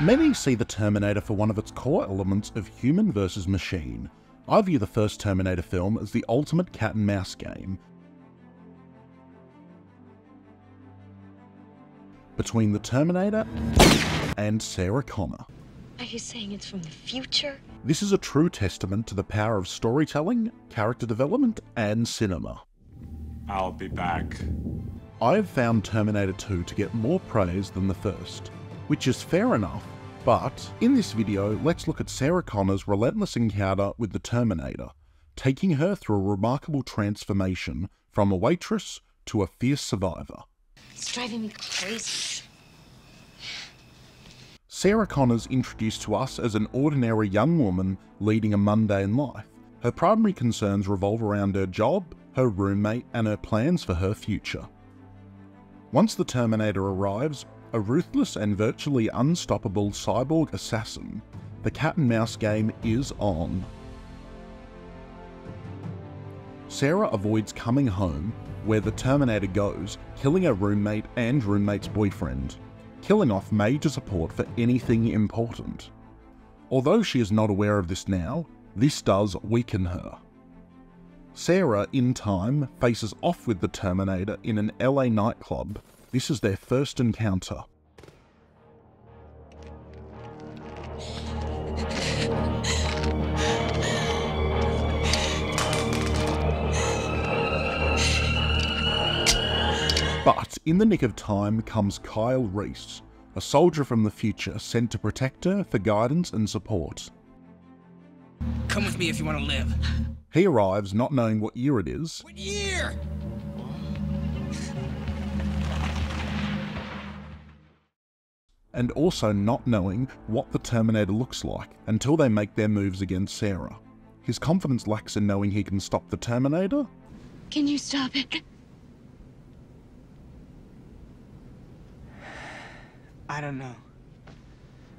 Many see the Terminator for one of its core elements of human versus machine. I view the first Terminator film as the ultimate cat and mouse game. Between the Terminator and Sarah Connor. Are you saying it's from the future? This is a true testament to the power of storytelling, character development, and cinema. I'll be back. I have found Terminator 2 to get more praise than the first, which is fair enough, but in this video, let's look at Sarah Connor's relentless encounter with the Terminator, taking her through a remarkable transformation from a waitress to a fierce survivor. It's driving me crazy. Sarah Connor's introduced to us as an ordinary young woman leading a mundane life. Her primary concerns revolve around her job, her roommate, and her plans for her future. Once the Terminator arrives, a ruthless and virtually unstoppable cyborg assassin, the cat and mouse game is on. Sarah avoids coming home, where the Terminator goes, killing her roommate and roommate's boyfriend, killing off major support for anything important. Although she is not aware of this now, this does weaken her. Sarah, in time, faces off with the Terminator in an LA nightclub. This is their first encounter. But in the nick of time comes Kyle Reese, a soldier from the future sent to protect her for guidance and support. Come with me if you want to live. He arrives not knowing what year it is. What year? And also not knowing what the Terminator looks like until they make their moves against Sarah. His confidence lacks in knowing he can stop the Terminator. Can you stop it? I don't know.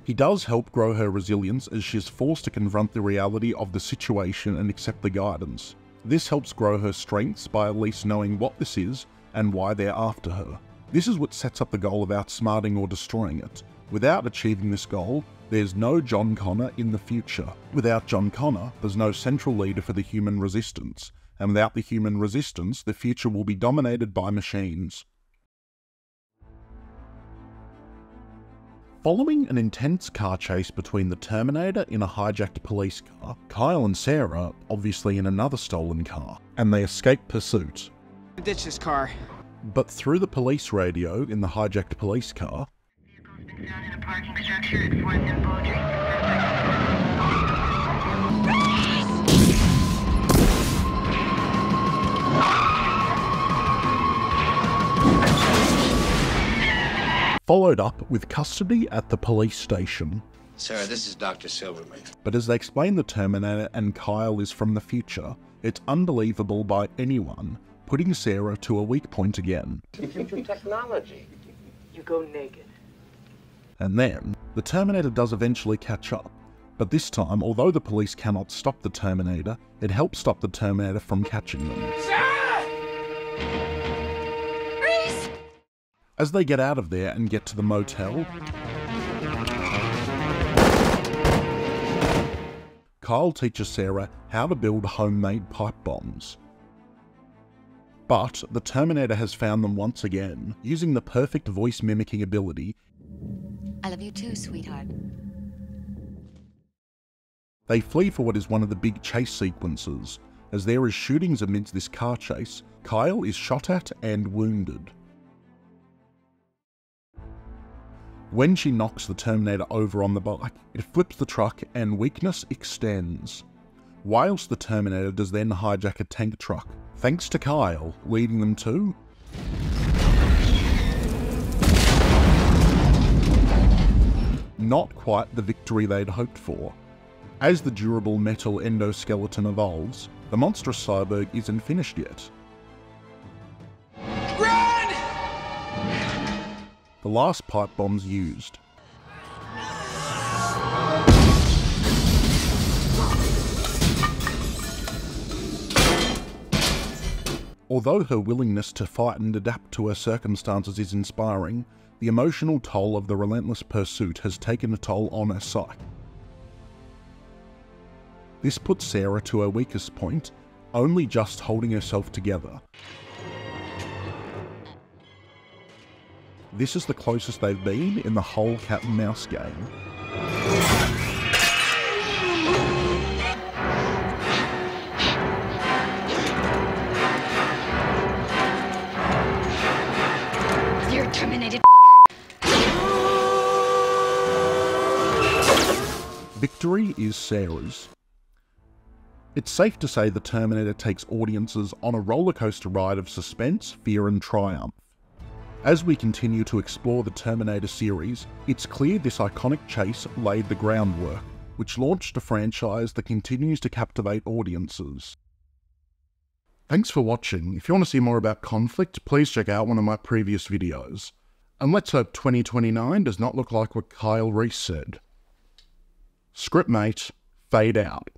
He does help grow her resilience as she is forced to confront the reality of the situation and accept the guidance. This helps grow her strengths by at least knowing what this is and why they're after her. This is what sets up the goal of outsmarting or destroying it. Without achieving this goal, there's no John Connor in the future. Without John Connor, there's no central leader for the human resistance. And without the human resistance, the future will be dominated by machines. Following an intense car chase between the Terminator in a hijacked police car, Kyle and Sarah obviously in another stolen car, and they escape pursuit. Ditch this car. But through the police radio in the hijacked police car, followed up with custody at the police station. Sarah, this is Dr. Silverman. But as they explain the Terminator and Kyle is from the future, it's unbelievable by anyone, putting Sarah to a weak point again. Future technology. You go naked. And then, the Terminator does eventually catch up. But this time, although the police cannot stop the Terminator, it helps stop the Terminator from catching them. Sarah! As they get out of there and get to the motel, Kyle teaches Sarah how to build homemade pipe bombs. But the Terminator has found them once again, using the perfect voice mimicking ability. I love you too, sweetheart. They flee for what is one of the big chase sequences. As there is shootings amidst this car chase, Kyle is shot at and wounded. When she knocks the Terminator over on the bike, it flips the truck and weakness extends. Whilst the Terminator does then hijack a tank truck, thanks to Kyle, leading them to not quite the victory they'd hoped for. As the durable metal endoskeleton evolves, the monstrous cyborg isn't finished yet. The last pipe bombs used. Although her willingness to fight and adapt to her circumstances is inspiring, The emotional toll of the relentless pursuit has taken a toll on her psyche. This puts Sarah to her weakest point, only just holding herself together. This is the closest they've been in the whole cat and mouse game. You're terminated. Victory is Sarah's. It's safe to say the Terminator takes audiences on a rollercoaster ride of suspense, fear and triumph. As we continue to explore the Terminator series, it's clear this iconic chase laid the groundwork, which launched a franchise that continues to captivate audiences. Thanks for watching. If you want to see more about conflict, please check out one of my previous videos. And let's hope 2029 does not look like what Kyle Reese said. Script Mate, fade out.